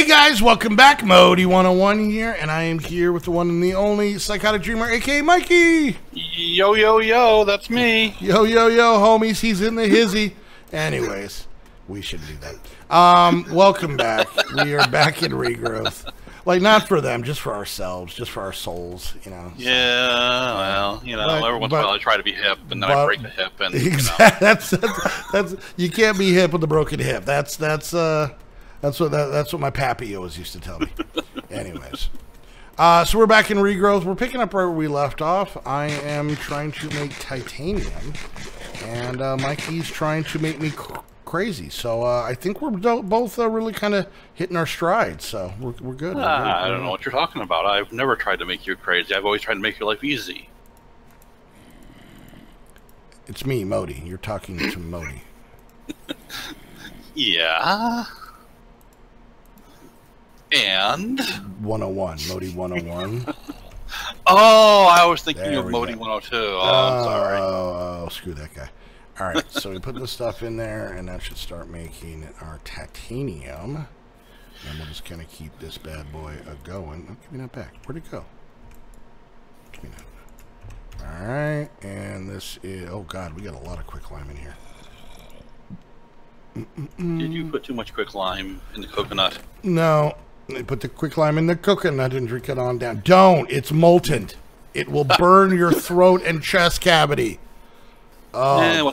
Hey guys, welcome back. Modii101 here, and I am here with the one and the only Psychotic Dreamer, aka Mikey. Yo, yo, yo, that's me. Yo, yo, yo, homies, he's in the hizzy. Anyways, we should do that. Welcome back. We are back in Regrowth. Like, not for them, just for ourselves, just for our souls, you know. Yeah, well, you know, every once in a while I try to be hip, and then I break the hip. And, exactly, you know. that's you can't be hip with a broken hip. That's what my pappy always used to tell me. Anyways, so we're back in Regrowth. We're picking up right where we left off. I am trying to make titanium, and Mikey's trying to make me crazy. So I think we're both really kind of hitting our stride. So we're good. I don't know what you're talking about. I've never tried to make you crazy. I've always tried to make your life easy. It's me, Modi. You're talking to Modi. Yeah. And 101, Modii101. Oh, I was thinking of Modii102. Oh, I'm sorry. Oh, screw that guy. All right, so we put this stuff in there, and that should start making our titanium. And we'll just kind of keep this bad boy going. Oh, give me that back. Where'd it go? Give me that. All right, and this is. Oh God, we got a lot of quick lime in here. Did you put too much quick lime in the coconut? No. They put the quick lime in the coconut and drink it on down. Don't. It's molten. It will burn your throat and chest cavity. Oh,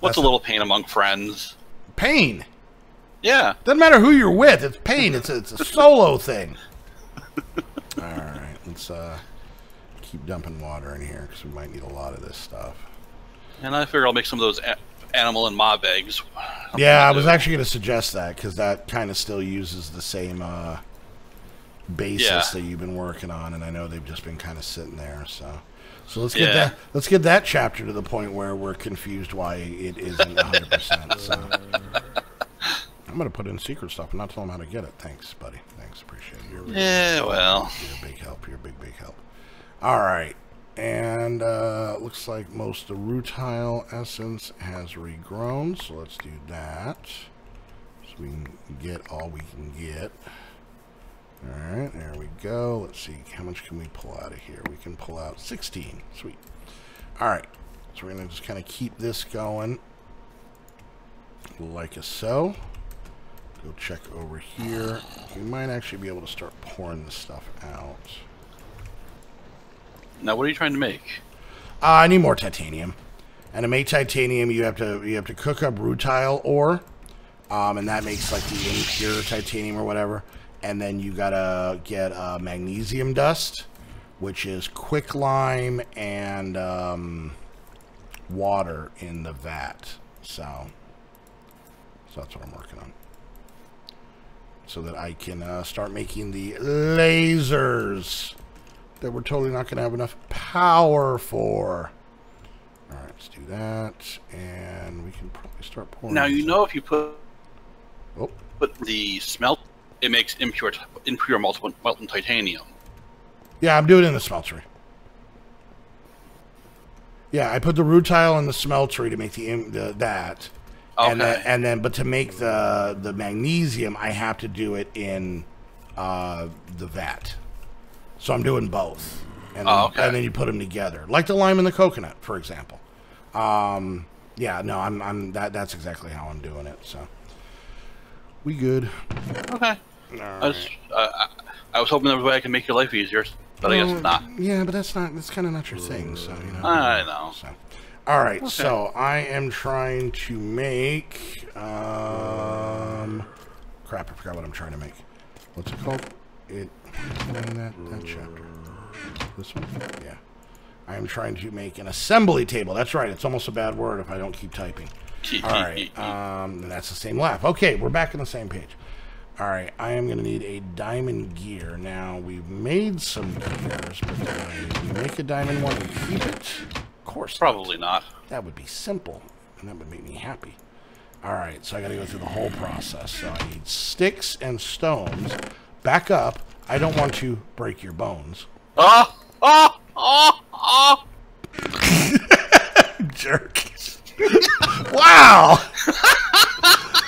what's a little pain among friends? Pain. Yeah. Doesn't matter who you're with. It's pain. It's a solo thing. All right. Let's keep dumping water in here because we might need a lot of this stuff. And I figure I'll make some of those animal and mob eggs. Yeah, I was actually going to suggest that because that kind of still uses the same basis that you've been working on, and I know they've just been kind of sitting there. So let's get that. Let's get that chapter to the point where we're confused why it isn't 100%. So I'm going to put in secret stuff and not tell them how to get it. Thanks, buddy. Thanks, appreciate it. You're really you're a big help. You're a big, big help. All right. And looks like most of the rutile essence has regrown, so let's do that. So we can get all we can get. All right, there we go. Let's see, how much can we pull out of here? We can pull out 16. Sweet. All right, so we're going to just kind of keep this going like a so. Go check over here. We might actually be able to start pouring this stuff out. Now, what are you trying to make? I need more titanium. And to make titanium, you have to cook up rutile ore, and that makes like the impure titanium or whatever. And then you gotta get magnesium dust, which is quicklime and water in the vat. So that's what I'm working on, so that I can start making the lasers that we're totally not going to have enough power for. All right, let's do that, and we can probably start pouring. Now you know if you put the smelt, it makes impure molten titanium. Yeah, I'm doing it in the smeltery. Yeah, I put the rutile in the smeltery to make that. Okay. But to make the magnesium, I have to do it in the vat. So I'm doing both, and then you put them together, like the lime and the coconut, for example. Yeah, no, that's exactly how I'm doing it. So we good. Okay. I was hoping there was a way I could make your life easier, but I guess not. Yeah, but that's kind of not your thing. So you know. I know. So. All right. Okay. So I am trying to make. Crap! I forgot what I'm trying to make. What's it called? That chapter. This one? Yeah. I am trying to make an assembly table. That's right. It's almost a bad word if I don't keep typing. All right. And that's the same laugh. Okay, we're back on the same page. All right. I am going to need a diamond gear. Now, we've made some gears, but do we make a diamond one and keep it? Of course. Probably not. That would be simple, and that would make me happy. All right. So I got to go through the whole process. So I need sticks and stones. Back up. I don't want to break your bones. Jerk. Wow!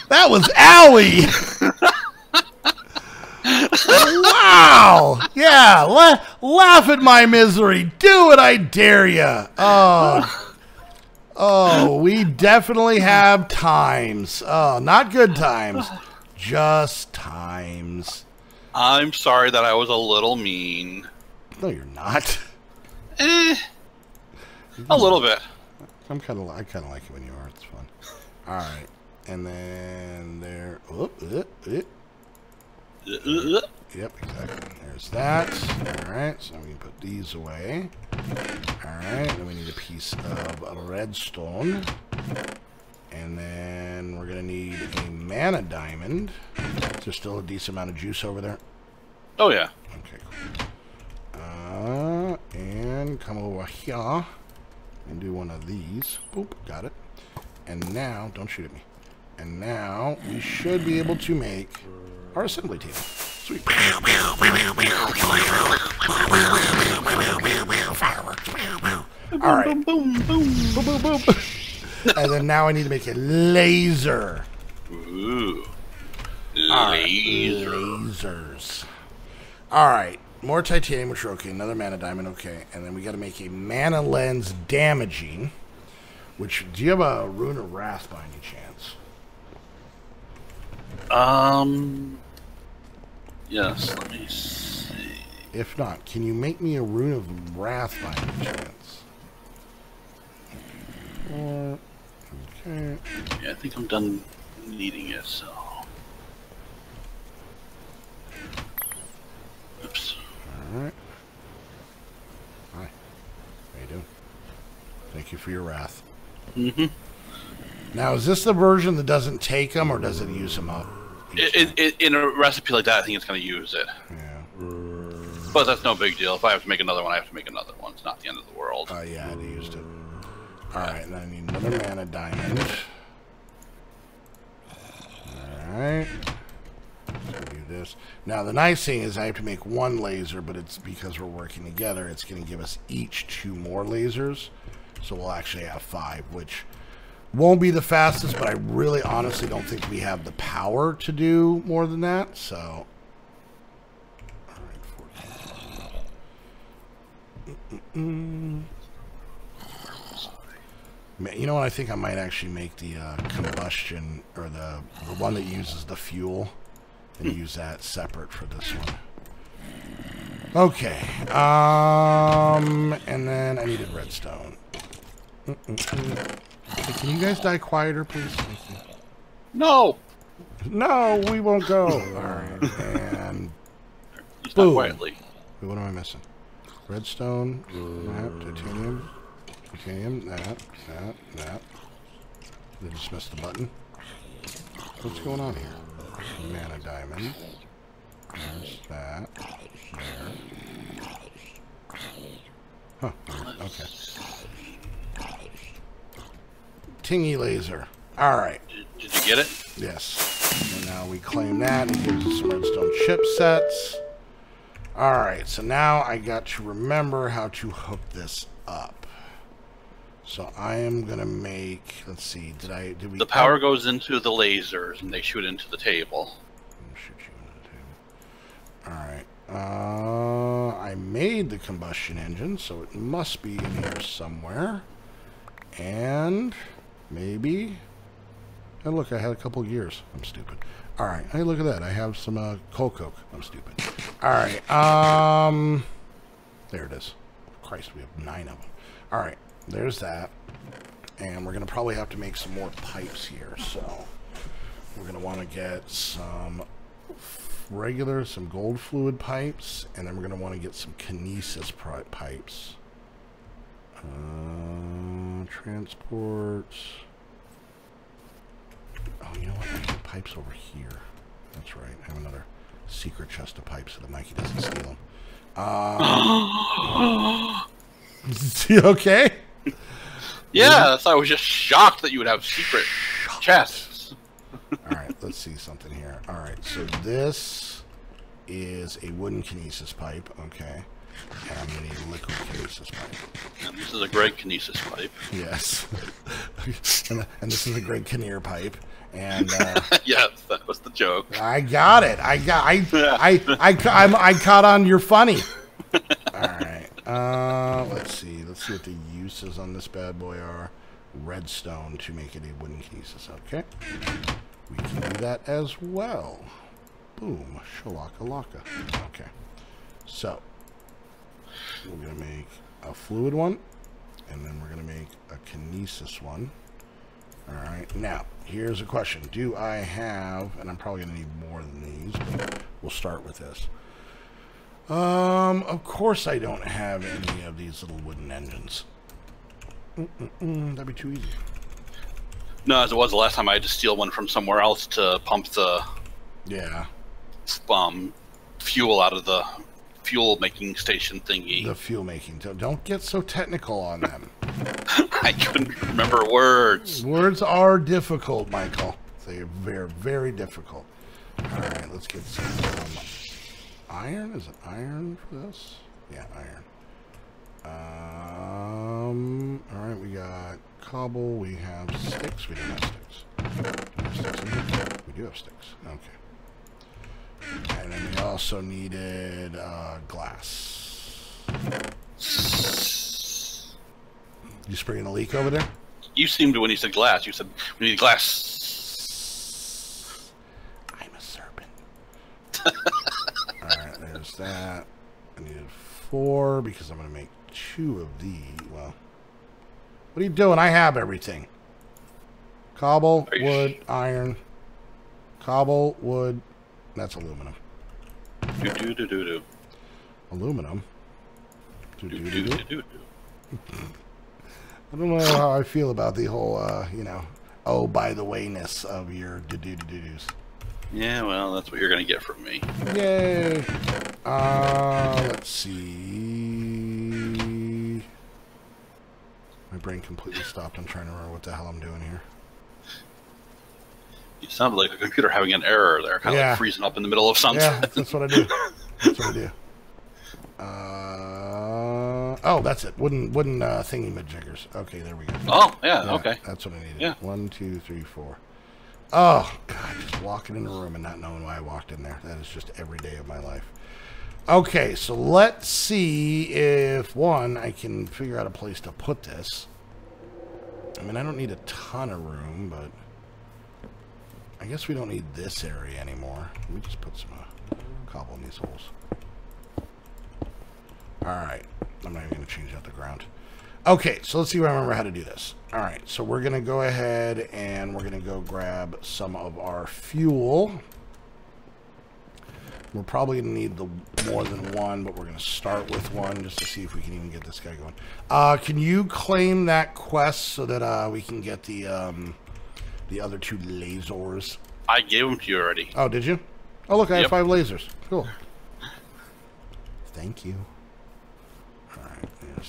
That was owie! Wow! Yeah, laugh at my misery. Do it, I dare ya. Oh, we definitely have times. Oh, not good times, just times. I'm sorry that I was a little mean. No, you're not. Eh, a little bit. I kind of like it when you are. It's fun. All right, and then there. Oh, Yep, exactly. There's that. All right, so we can put these away. All right, then we need a piece of redstone, and then we're gonna need a mana diamond. Is there still a decent amount of juice over there? Oh yeah. Okay. Cool. And come over here and do one of these. Boop, got it. And now, don't shoot at me. And now we should be able to make our assembly table. Sweet. All right. Boom, boom, boom, boom, boom, boom. And then now I need to make a laser. Ooh. Laser. Lasers. All right. More titanium, which are okay. Another mana diamond, okay. And then we got to make a mana lens damaging. Which, do you have a Rune of Wrath by any chance? Yes, let me see. If not, can you make me a Rune of Wrath by any chance? Okay. Yeah, I think I'm done needing it, so. Oops. Alright. Hi. How you doing? Thank you for your wrath. Mm-hmm. Now, is this the version that doesn't take them, or does it use them up? In a recipe like that, I think it's going to use it. Yeah. But that's no big deal. If I have to make another one, I have to make another one. It's not the end of the world. Oh, yeah, I used it. Alright, and I need another mana diamond. Alright. So do this. Now, the nice thing is I have to make one laser, but it's because we're working together. It's going to give us each 2 more lasers. So we'll actually have 5, which won't be the fastest, but I really honestly don't think we have the power to do more than that. So, all right, 14. You know what? I think I might actually make the combustion, or the one that uses the fuel, and use that separate for this one. Okay. And then I needed redstone. Hey, can you guys die quieter, please? No! No, we won't go. Alright, and... Boom. Quietly. Wait, what am I missing? Redstone, that, titanium, that. Did I just miss the button? What's going on here? Mana diamond. There's that. There. Huh, okay. Tingy laser. All right. Did you get it? Yes. And now we claim that. It gives us some redstone chipsets. All right. So now I got to remember how to hook this up. So I am gonna make. Let's see. Did we? The power goes into the lasers, and they shoot into the table. Shoot you into the table. All right. I made the combustion engine, so it must be in here somewhere. And maybe. Oh, look, I had a couple gears. I'm stupid. All right. Hey, look at that. I have some coal coke. I'm stupid. All right. There it is. Christ, we have 9 of them. All right. There's that. And we're going to probably have to make some more pipes here. So we're going to want to get some regular, some gold fluid pipes. And then we're going to want to get some kinesis pipes. Transport. Oh, you know what? I have pipes over here. That's right. I have another secret chest of pipes so that Mikey doesn't steal them. You okay? Yeah, that's why I was just shocked that you would have secret chests. All right, let's see something here. All right, so this is a wooden kinesis pipe. Okay. How many liquid kinesis pipe? And this is a great kinesis pipe. Yes. And this is a great Kinnear pipe. And yes, that was the joke. I got it. I caught on. You're funny. All right. Let's see. Let's see what the uses on this bad boy are. Redstone to make it a wooden kinesis. Okay. We can do that as well. Boom. Shalakalaka. Okay. So we're gonna make a fluid one, and then we're gonna make a kinesis one. All right. Now, here's a question. Do I have, and I'm probably going to need more than these, but we'll start with this. Of course I don't have any of these little wooden engines. That'd be too easy. No, as it was the last time, I had to steal one from somewhere else to pump the fuel out of the fuel making station thingy. The fuel making. Don't get so technical on them. I couldn't remember words. Words are difficult, Michael. They are very, very difficult. All right, let's get some iron. Is it iron for this? Yeah, iron. All right, we got cobble. We have sticks. We don't have sticks. Do we have sticks in here? We do have sticks. Okay. And then we also needed glass. You spraying a leak over there? You seemed to, when you said glass, you said, we need glass. I'm a serpent. Alright, there's that. I needed 4 because I'm going to make 2 of these. Well, what are you doing? I have everything. Cobble, wood, iron. Cobble, wood. That's aluminum. Do-do-do-do-do. Aluminum. Do-do-do-do-do. I don't know how I feel about the whole, you know, oh, by the way-ness of your do-do-do-do-dos. Yeah, well, that's what you're going to get from me. Yay! Let's see. My brain completely stopped. I'm trying to remember what the hell I'm doing here. You sound like a computer having an error there. Kind of like freezing up in the middle of something. Yeah, that's what I do. That's what I do. Oh, that's it. Wooden thingy majiggers. Okay, there we go. Oh, yeah, okay. That's what I needed. Yeah. 1, 2, 3, 4. Oh, God, just walking in the room and not knowing why I walked in there. That is just every day of my life. Okay, so let's see if, one, I can figure out a place to put this. I mean, I don't need a ton of room, but I guess we don't need this area anymore. Let me just put some cobble in these holes. All right. I'm not even going to change out the ground. Okay, so let's see if I remember how to do this. All right, so we're going to go ahead and we're going to go grab some of our fuel. We're probably going to need more than one, but we're going to start with one just to see if we can even get this guy going. Can you claim that quest so that we can get the other 2 lasers? I gave them to you already. Oh, did you? Oh, look, I have 5 lasers. Cool. Thank you.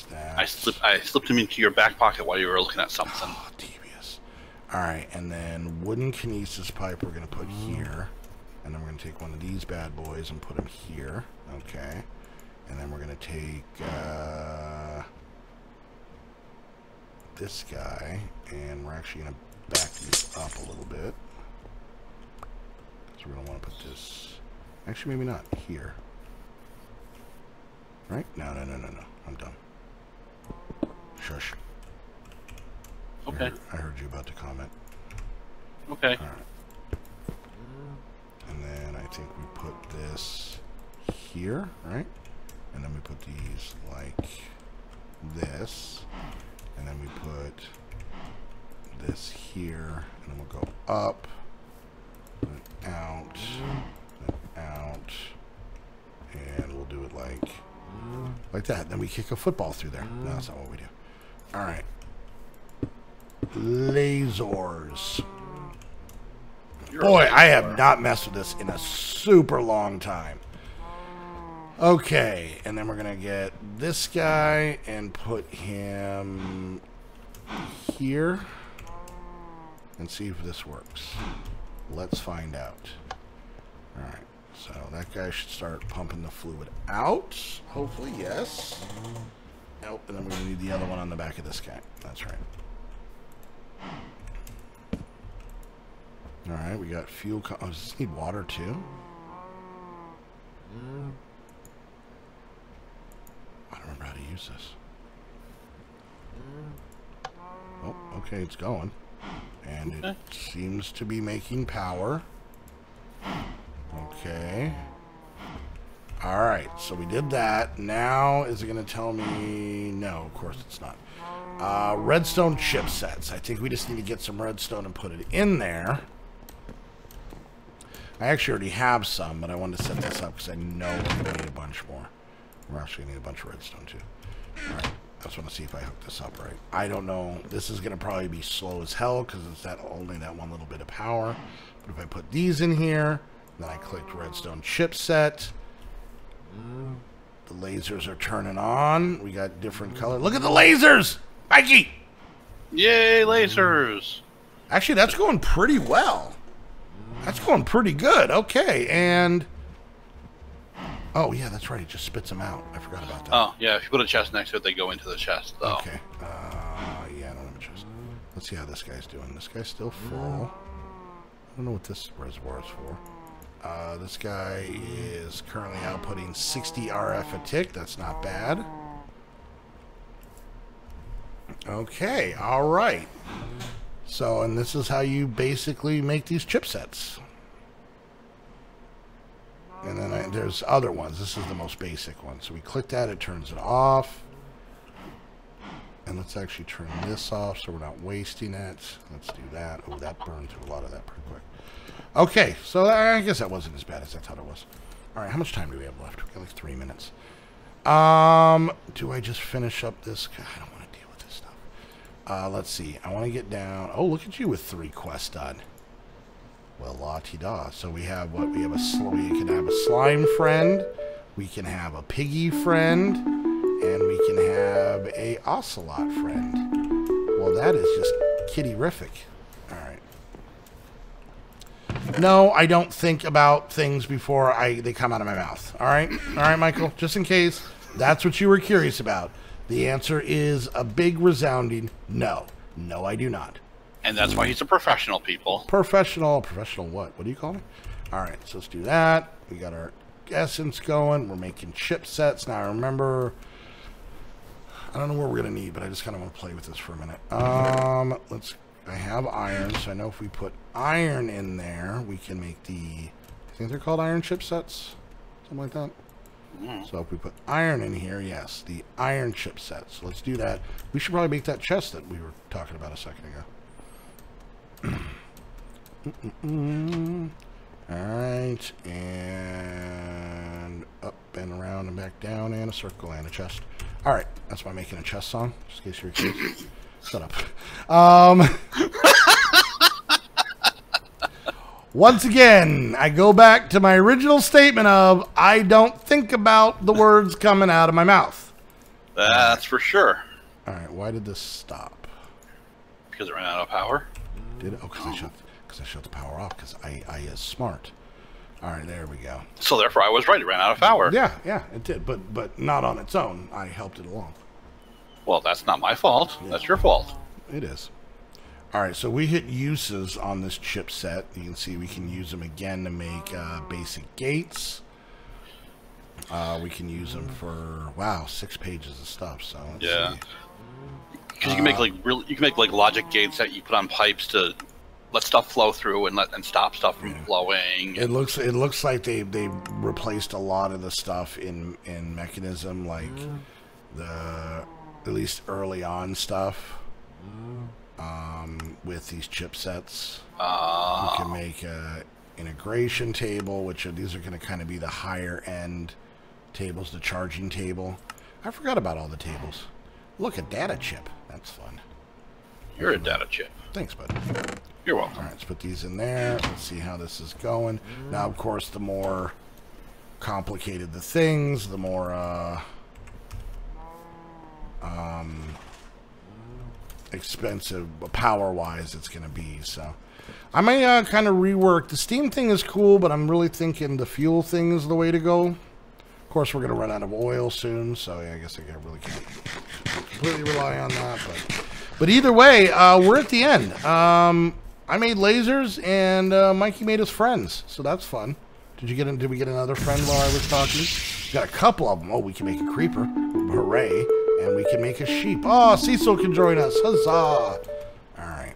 That. I slipped him into your back pocket while you were looking at something. Oh, devious. Alright, and then wooden kinesis pipe we're going to put here. And then we're going to take one of these bad boys and put them here. Okay. And then we're going to take this guy. And we're actually going to back these up a little bit. So we're going to want to put this... Actually, maybe not. Here. Right? No, no, no, no, no. I'm done. Shush. Okay. I heard you about to comment. Okay. All right. And then I think we put this here, right? And then we put these like this. And then we put this here. And then we'll go up, then out, then out. And we'll do it like that. Then we kick a football through there. No, that's not what we do. All right. Lasers. Boy, I have not messed with this in a super long time. Okay. And then we're going to get this guy and put him here and see if this works. Let's find out. All right. So that guy should start pumping the fluid out. Hopefully, yes. Oh, and then we're gonna need the other one on the back of this guy. That's right. All right, we got fuel. Oh, does this need water too? I don't remember how to use this. Oh, okay, it's going. And it seems to be making power. Okay. All right, so we did that. Now, is it going to tell me? No, of course it's not. Redstone chipsets. I think we just need to get some redstone and put it in there. I actually already have some, but I wanted to set this up because I know we're going to need a bunch more. We're actually going to need a bunch of redstone, too. All right. I just want to see if I hook this up right. I don't know. This is going to probably be slow as hell because it's only that one little bit of power. But if I put these in here, then I clicked redstone chipset. The lasers are turning on. We got different color. Look at the lasers! Mikey! Yay, lasers! Actually, that's going pretty well. That's going pretty good. Okay, and... Oh, yeah, that's right. It just spits them out. I forgot about that. Oh, yeah. If you put a chest next to it, they go into the chest, though. Okay. Yeah, I don't have a chest. Let's see how this guy's doing. This guy's still full. I don't know what this reservoir is for. This guy is currently outputting 60 RF a tick. That's not bad. Okay. All right. So, and this is how you basically make these chipsets. And then there's other ones. This is the most basic one. So we click that, it turns it off. And let's actually turn this off so we're not wasting it. Let's do that. Oh, that burned through a lot of that pretty quick. Okay, so I guess that wasn't as bad as I thought it was. All right, how much time do we have left? We got like 3 minutes. Do I just finish up this? I don't want to deal with this stuff. Let's see. I want to get down. Oh, look at you with 3 quests done. Well, la-ti-da. So we have what? We have we can have a slime friend, we can have a piggy friend, and we can have a ocelot friend. Well, that is just kitty-rific. All right. No, I don't think about things before they come out of my mouth. All right? All right, Michael, just in case that's what you were curious about. The answer is a big resounding no. No, I do not. And that's why he's a professional, people. Professional. Professional what? What do you call me? All right, so let's do that. We got our essence going. We're making chipsets. Now, I remember... I don't know what we're going to need, but I just kind of want to play with this for a minute. I have iron, so I know if we put iron in there, we can make the... I think they're called iron chipsets? Something like that? Mm. So if we put iron in here, yes, the iron chipsets. So let's do that. We should probably make that chest that we were talking about a second ago. All right, and up and around and back down and a circle and a chest. All right, that's why I'm making a chest song, just in case you're curious. Shut up. Once again, I go back to my original statement of I don't think about the words coming out of my mouth. That's for sure. All right, why did this stop? Because it ran out of power. Did it? Oh, because I shut the power off because I is smart. All right, there we go. So therefore, I was right. It ran out of power. Yeah, yeah, it did, but not on its own. I helped it along. Well, that's not my fault. Yeah. That's your fault. It is. All right, so we hit uses on this chipset. You can see we can use them again to make basic gates. We can use them for, wow, 6 pages of stuff. So let's see. Because you can make like logic gates that you put on pipes to let stuff flow through and stop stuff from flowing. It looks like they replaced a lot of the stuff in Mechanism, like the at least early on stuff with these chipsets. You can make a integration table, which these are going to kind of be the higher end tables, the charging table. I forgot about all the tables. Look, a data chip. That's fun. You're a data chip. Thanks, bud. You're welcome. All right, let's put these in there. Let's see how this is going. Now, of course, the more complicated the things, the more expensive power-wise it's going to be. So I may kind of rework. The steam thing is cool, but I'm really thinking the fuel thing is the way to go. Of course, we're going to run out of oil soon, so yeah, I guess I really can't completely rely on that. But either way, we're at the end. I made lasers, and Mikey made his friends, so that's fun. Did we get another friend while I was talking? We got a couple of them. Oh, we can make a creeper. Hooray. And we can make a sheep. Oh, Cecil can join us. Huzzah. Alright.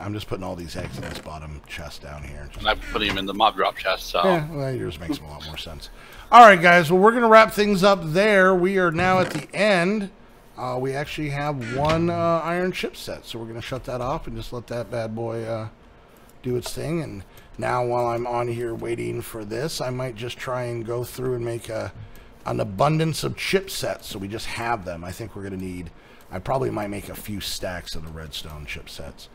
I'm just putting all these eggs in this bottom chest down here. And I'm putting them in the mob drop chest, so... Yeah, well, yours makes a lot more sense. Alright, guys. Well, we're going to wrap things up there. We are now at the end. We actually have one iron chip set, so we're going to shut that off and just let that bad boy do its thing. And now, while I'm on here waiting for this, I might just try and go through and make an abundance of chipsets, so we just have them. I think we're going to need... I probably might make a few stacks of the redstone chipsets,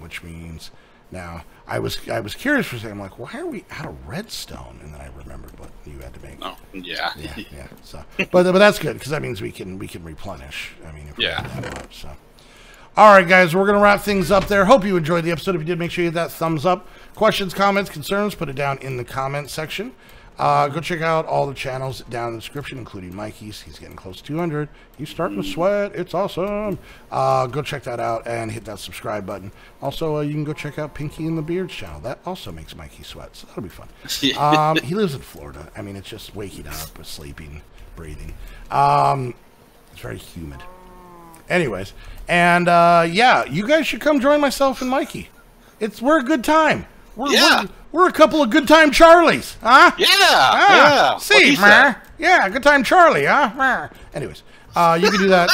which means... Now, I was curious for a second. I'm like, why are we out of redstone? And then I remembered what you had to make. Oh, yeah. Yeah. So, but that's good, because that means we can replenish. I mean, if we have that up, so... All right, guys, we're going to wrap things up there. Hope you enjoyed the episode. If you did, make sure you hit that thumbs up. Questions, comments, concerns, put it down in the comment section. Go check out all the channels down in the description, including Mikey's. He's getting close to 200. He's starting to sweat. It's awesome. Go check that out and hit that subscribe button. Also, you can go check out Pinky and the Beard's channel. That also makes Mikey sweat, so that'll be fun. He lives in Florida. I mean, it's just waking up, sleeping, breathing. It's very humid. Anyways, and yeah, you guys should come join myself and Mikey. We're a good time. We're a couple of Good Time Charlies, huh? Yeah. Ah, yeah. See, yeah, Good Time Charlie, huh? Meh. Anyways, you can do that.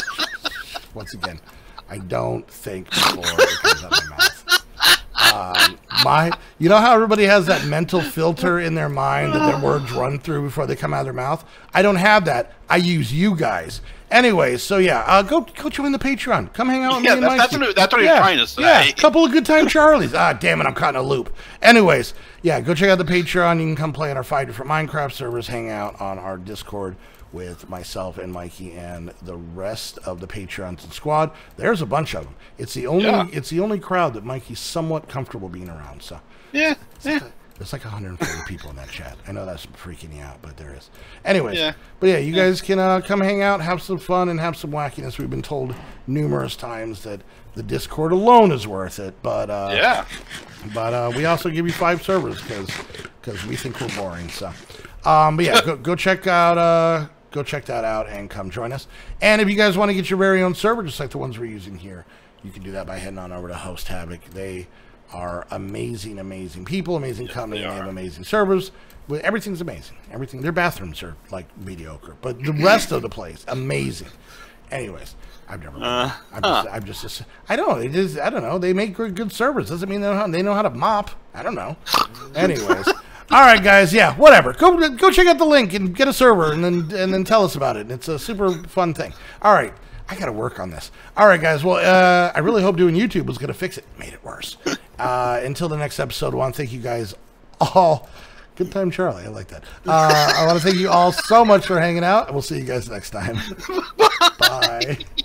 Once again, I don't think before it comes out of my mouth. You know how everybody has that mental filter in their mind that their words run through before they come out of their mouth? I don't have that. I use you guys. Anyways, so yeah, go join the Patreon. Come hang out with me and Mikey. That's what you're trying to say. Yeah, a couple of Good Time Charlies. Ah, damn it, I'm caught in a loop. Anyways, yeah, go check out the Patreon. You can come play on our 5 different Minecraft servers, hang out on our Discord with myself and Mikey and the rest of the Patreons and squad. There's a bunch of them. It's the only crowd that Mikey's somewhat comfortable being around. So yeah, there's like 140 people in that chat. I know that's freaking you out, but there is. Anyways, you guys can come hang out, have some fun, and have some wackiness. We've been told numerous times that the Discord alone is worth it, but we also give you 5 servers because we think we're boring. So but yeah, go check out. Go check that out and come join us. And if you guys want to get your very own server, just like the ones we're using here, you can do that by heading on over to Host Havoc. They are amazing, amazing people, amazing company. They have amazing servers. Everything's amazing. Everything. Their bathrooms are, like, mediocre. But the rest of the place, amazing. Anyways, I've never... I don't know. They make good servers. Doesn't mean they know how to mop. I don't know. Anyways... All right, guys. Yeah, whatever. Go check out the link and get a server, and then tell us about it. It's a super fun thing. All right, I gotta work on this. All right, guys. Well, I really hope doing YouTube was gonna fix it. Made it worse. Until the next episode, I want to thank you guys all. Good Time Charlie. I like that. I want to thank you all so much for hanging out. We'll see you guys next time. Bye.